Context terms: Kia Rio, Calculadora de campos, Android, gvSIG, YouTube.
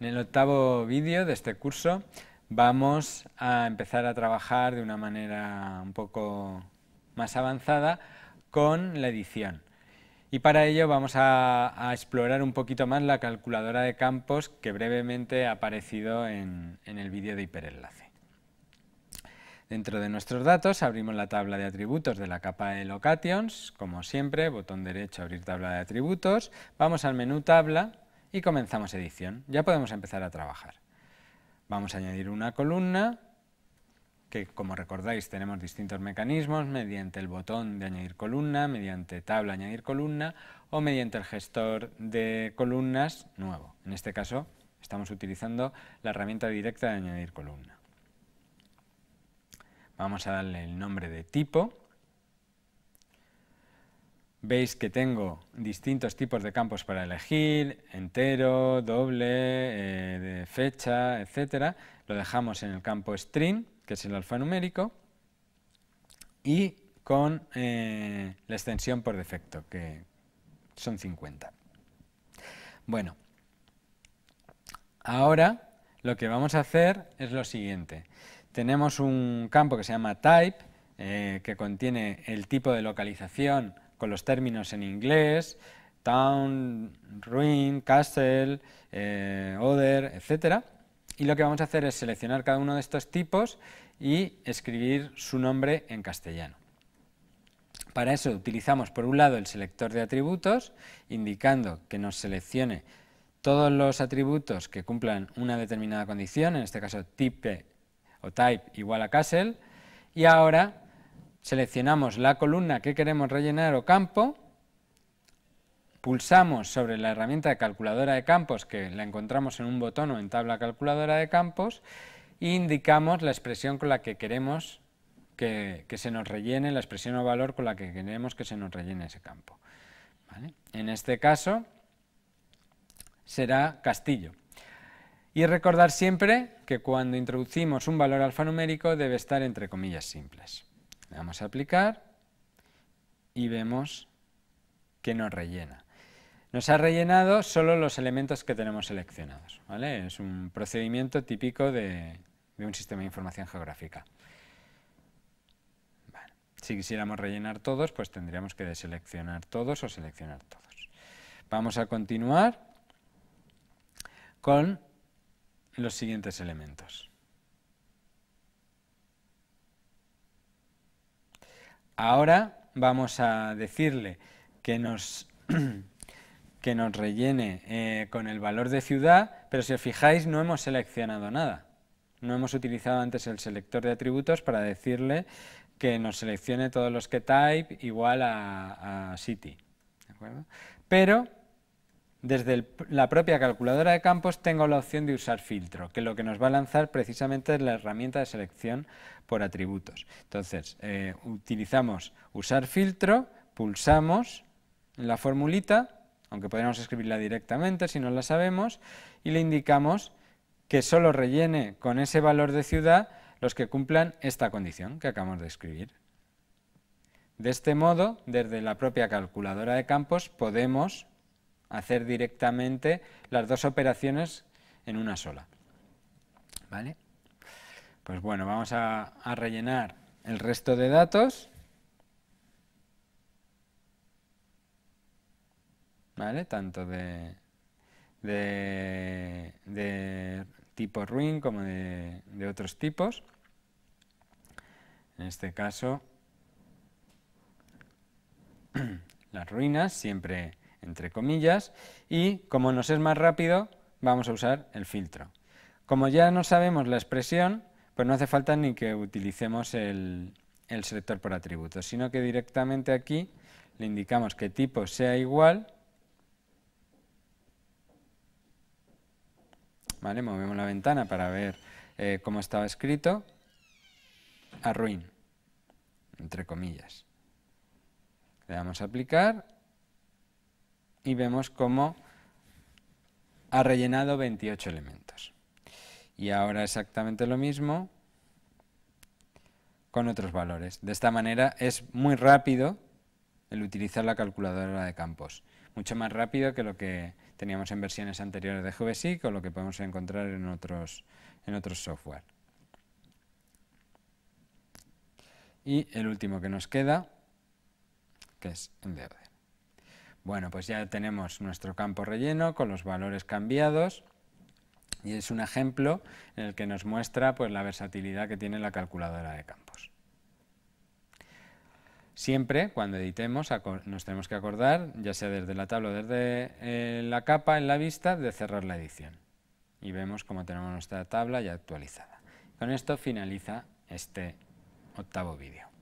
En el octavo vídeo de este curso vamos a empezar a trabajar de una manera un poco más avanzada con la edición. Y para ello vamos a explorar un poquito más la calculadora de campos que brevemente ha aparecido en el vídeo de hiperenlace. Dentro de nuestros datos abrimos la tabla de atributos de la capa de locations, como siempre, botón derecho, abrir tabla de atributos, vamos al menú tabla y comenzamos edición. Ya podemos empezar a trabajar. Vamos a añadir una columna, que como recordáis tenemos distintos mecanismos, mediante el botón de añadir columna, mediante tabla añadir columna o mediante el gestor de columnas nuevo. En este caso estamos utilizando la herramienta directa de añadir columna. Vamos a darle el nombre de tipo. Veis que tengo distintos tipos de campos para elegir, entero, doble, de fecha, etc. Lo dejamos en el campo string, que es el alfanumérico, y con la extensión por defecto, que son 50. Bueno, ahora lo que vamos a hacer es lo siguiente. Tenemos un campo que se llama type, que contiene el tipo de localización con los términos en inglés, town, ruin, castle, other, etc. Y lo que vamos a hacer es seleccionar cada uno de estos tipos y escribir su nombre en castellano. Para eso utilizamos por un lado el selector de atributos, indicando que nos seleccione todos los atributos que cumplan una determinada condición, en este caso type o type igual a castle, y ahora seleccionamos la columna que queremos rellenar o campo, pulsamos sobre la herramienta de calculadora de campos, que la encontramos en un botón o en tabla calculadora de campos, e indicamos la expresión con la que queremos que se nos rellene, la expresión o valor con la que queremos que se nos rellene ese campo. ¿Vale? En este caso será Castillo. Y recordar siempre que cuando introducimos un valor alfanumérico debe estar entre comillas simples. Le damos a aplicar y vemos que nos rellena. Nos ha rellenado solo los elementos que tenemos seleccionados. ¿Vale? Es un procedimiento típico de un sistema de información geográfica. Bueno, si quisiéramos rellenar todos, pues tendríamos que deseleccionar todos o seleccionar todos. Vamos a continuar con los siguientes elementos. Ahora vamos a decirle que nos rellene con el valor de ciudad, pero si os fijáis no hemos seleccionado nada. No hemos utilizado antes el selector de atributos para decirle que nos seleccione todos los que type igual a city. ¿De acuerdo? Pero desde la propia calculadora de campos tengo la opción de usar filtro, que lo que nos va a lanzar precisamente es la herramienta de selección por atributos. Entonces, utilizamos usar filtro, pulsamos en la formulita, aunque podríamos escribirla directamente si no la sabemos, y le indicamos que solo rellene con ese valor de ciudad los que cumplan esta condición que acabamos de escribir. De este modo, desde la propia calculadora de campos podemos hacer directamente las dos operaciones en una sola. ¿Vale? Pues bueno, vamos a rellenar el resto de datos. ¿Vale? Tanto de tipo ruin como de otros tipos. En este caso, las ruinas siempre entre comillas, y como nos es más rápido, vamos a usar el filtro. Como ya no sabemos la expresión, pues no hace falta ni que utilicemos el selector por atributos, sino que directamente aquí le indicamos que tipo sea igual. ¿Vale? Movemos la ventana para ver cómo estaba escrito, a ruin, entre comillas. Le damos a aplicar y vemos cómo ha rellenado 28 elementos. Y ahora exactamente lo mismo con otros valores. De esta manera es muy rápido el utilizar la calculadora de campos. Mucho más rápido que lo que teníamos en versiones anteriores de gvSIG o lo que podemos encontrar en otros software. Y el último que nos queda, que es el de orden. Bueno, pues ya tenemos nuestro campo relleno con los valores cambiados y es un ejemplo en el que nos muestra pues, la versatilidad que tiene la calculadora de campos. Siempre, cuando editemos, nos tenemos que acordar, ya sea desde la tabla o desde la capa en la vista, de cerrar la edición. Y vemos cómo tenemos nuestra tabla ya actualizada. Con esto finaliza este octavo vídeo.